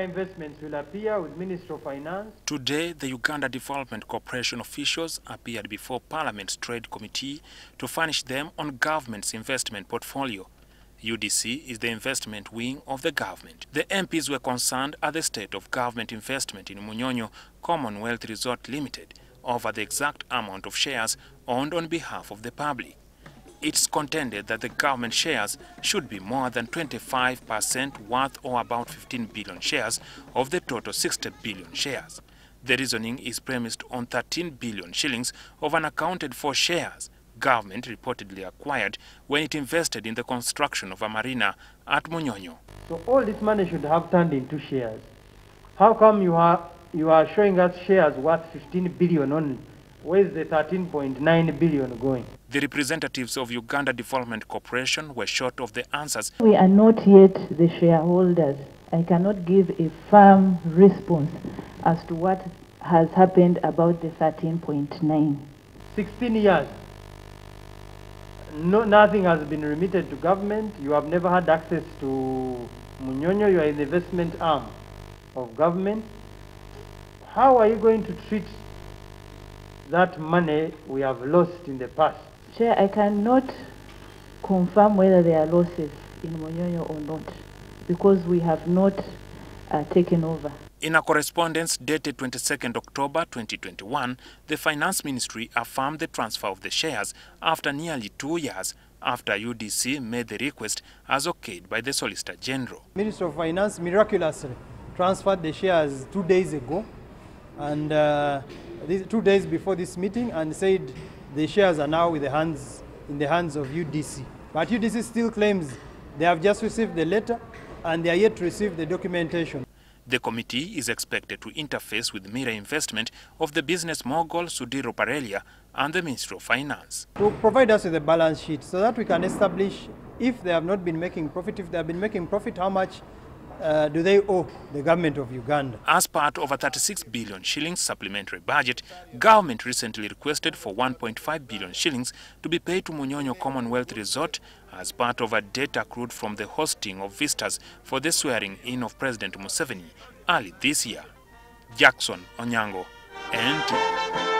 Investments will appear with Minister of Finance. Today, the Uganda Development Corporation officials appeared before Parliament's Trade Committee to furnish them on government's investment portfolio. UDC is the investment wing of the government. The MPs were concerned at the state of government investment in Munyonyo Commonwealth Resort Limited over the exact amount of shares owned on behalf of the public. It's contended that the government shares should be more than 25% worth, or about 15 billion shares of the total 60 billion shares. The reasoning is premised on 13 billion shillings of unaccounted for shares government reportedly acquired when it invested in the construction of a marina at Munyonyo. So all this money should have turned into shares. How come you are showing us shares worth 15 billion only? Where is the 13.9 billion going? The representatives of Uganda Development Corporation were short of the answers. We are not yet the shareholders. I cannot give a firm response as to what has happened about the 13.9. 16 years. No, nothing has been remitted to government. You have never had access to Munyonyo. You are in the investment arm of government. How are you going to treat that money we have lost in the past? Chair, I cannot confirm whether there are losses in Munyonyo or not, because we have not taken over. In a correspondence dated 22nd October 2021, the Finance Ministry affirmed the transfer of the shares after nearly 2 years after UDC made the request as okayed by the Solicitor General. Minister of Finance miraculously transferred the shares 2 days ago, and 2 days before this meeting, and said the shares are now in the hands of UDC. But UDC still claims they have just received the letter and they are yet to receive the documentation. The committee is expected to interface with Mira Investment of the business mogul Sudhir Parelia and the Minister of Finance to provide us with a balance sheet so that we can establish if they have not been making profit. If they have been making profit, how much do they owe the government of Uganda? As part of a 36 billion shillings supplementary budget, government recently requested for 1.5 billion shillings to be paid to Munyonyo Commonwealth Resort as part of a debt accrued from the hosting of visitors for the swearing-in of President Museveni early this year. Jackson Onyango, NTV.